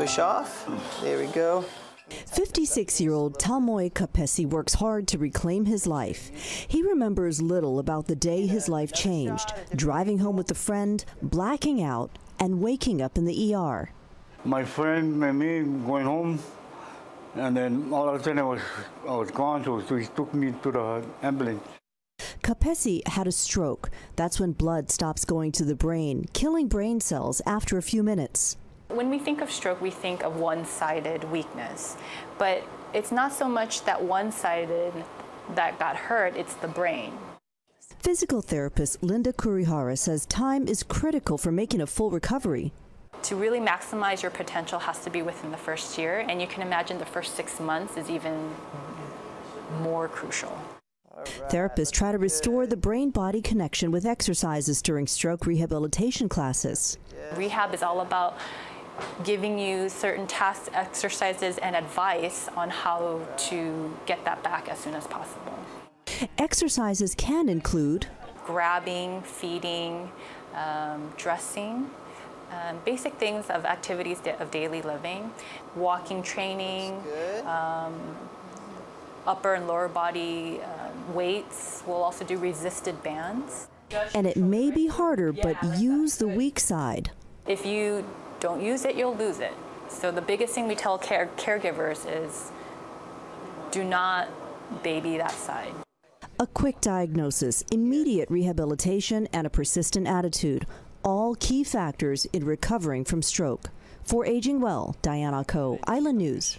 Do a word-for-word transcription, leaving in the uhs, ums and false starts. push off. There we go. fifty-six-year-old Taumaoe Kapesi works hard to reclaim his life. He remembers little about the day his life changed, driving home with a friend, blacking out, and waking up in the E R. My friend and me going home, and then all of a sudden I was, I was gone, so he took me to the ambulance. Kapesi had a stroke. That's when blood stops going to the brain, killing brain cells after a few minutes. When we think of stroke, we think of one-sided weakness, but it's not so much that one-sided that got hurt, it's the brain. Physical therapist Linda Kurihara says time is critical for making a full recovery. To really maximize your potential has to be within the first year, and you can imagine the first six months is even more crucial. Therapists try to restore the brain-body connection with exercises during stroke rehabilitation classes. Rehab is all about giving you certain tasks, exercises, and advice on how to get that back as soon as possible. Exercises can include grabbing, feeding, um, dressing, um, basic things of activities of daily living, walking training, um, upper and lower body um, weights. We'll also do resisted bands. And it may be harder, but use the weak side. If you don't use it, you'll lose it. So the biggest thing we tell care caregivers is do not baby that side. A quick diagnosis, immediate rehabilitation, and a persistent attitude, all key factors in recovering from stroke. For Aging Well, Diane Ako, Island News.